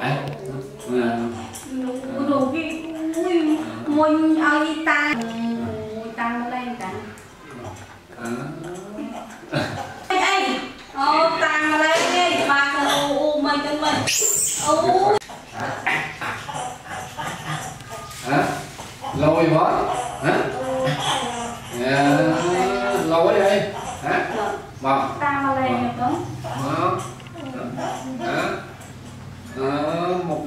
Đồ cái môi ao đi ta tăng lên cả. Ê, tăng lên đi, ba con u mày cho mình. U. Hả? Lôi hết. Hả? Lôi đi. Hả? Vâng. Tăng lên rồi đó. Một một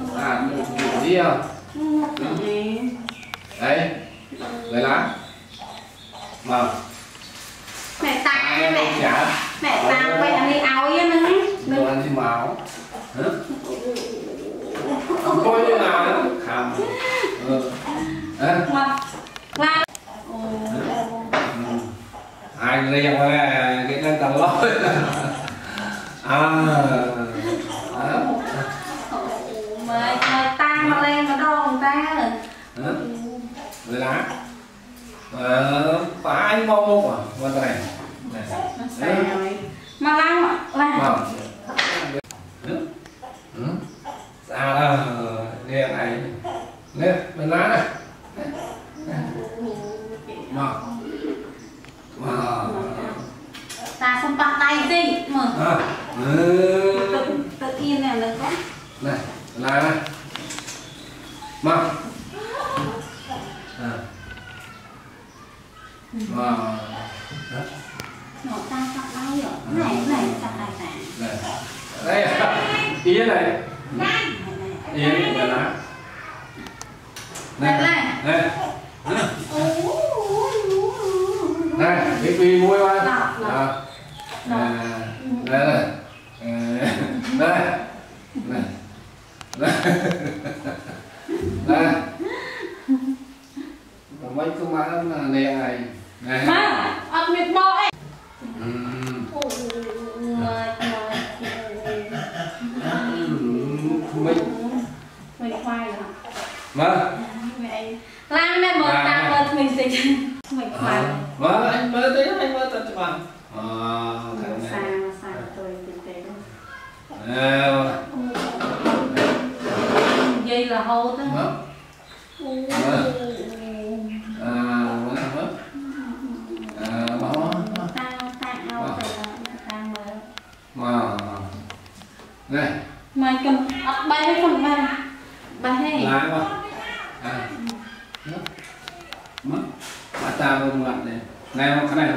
điểm đi à? Đấy, lấy lá. Mà. Mẹ tặng đi mẹ. Mẹ tặng vậy anh đi áo với nó. Đồ ăn thêm máu. Hả? Coi như nào đó. Khám. Đấy. Mà. Anh riêng với cái tên tầng lối. À. Rồi lá phải mau mô à qua tay này mà lăng lăng à nghe này nghe bên lá này mà ta không bắt tay gì mà tự nhiên này là có này lá này mà mà nó ta chặt đây rồi này chặt này đây ý này ý này lá này này này cái gì muối vậy à đây này đây này đây đây mấy cái má nó nè này má ăn mệt mỏi mày khoai hả má lan mẹ mở ra rồi mình sẽ mày khoai má anh mới tới anh mới tới cho bạn sang tôi tiền tiền vậy là hậu đó này mày cầm bay hết con bay bay hết lái mà à mất mà ta không lặn này này không cái này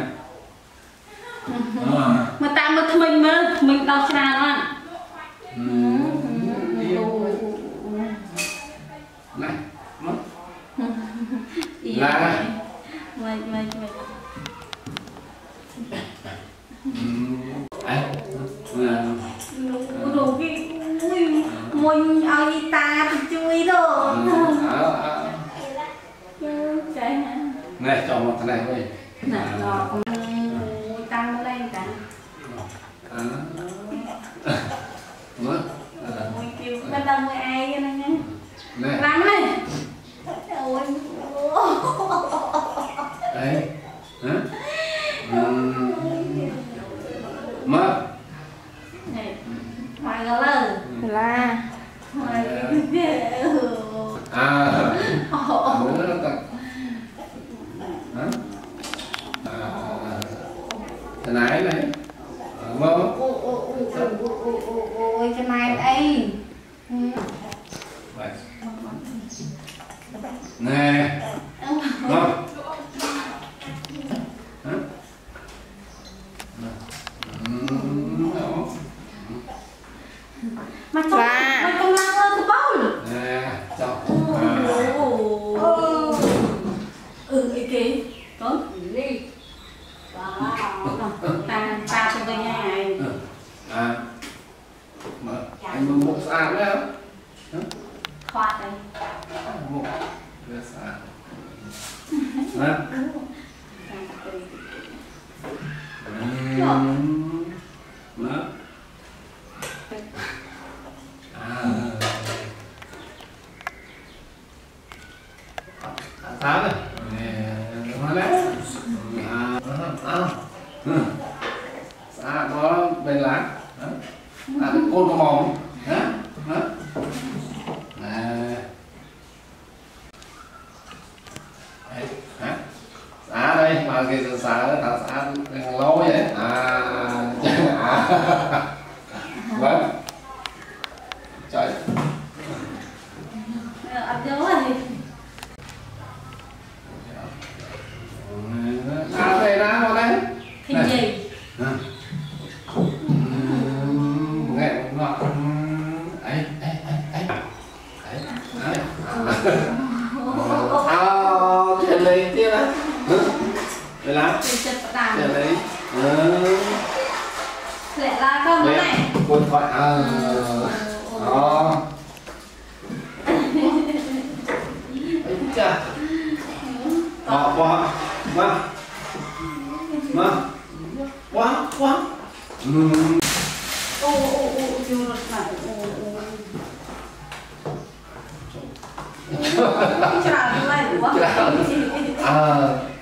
không mà ta mà mình mơ mình đào xa lắm này mất lái mày này chọn một cái này thôi này chọn tăng lên cả nữa kêu bắt đầu người ai cho nên nhá lắm này ôi đấy má này ngoài đó là ngoài à cái này này mơ ôi cái này đây nè mơ mà con lăng lên từ bao nè chọc cái gì có gì ta cho cái nhà này à mà anh một sàn đấy không khoa đây một cái sàn hả hả à sàn đấy nè đấy à à có bên lá à con có màu hả hả thì sợ sợ nó tạo ra thằng lố vậy vâng trời ập vô rồi sao đây ra vào đây cái gì nghe ngọt ấy ấy ấy ấy à chuyện này tiếc lắm để lắm chuyện đấy lẹ la không cái này quần thoại à đó chà bỏ bỏ mà quá quá ô ô ô vô rồi này ô ô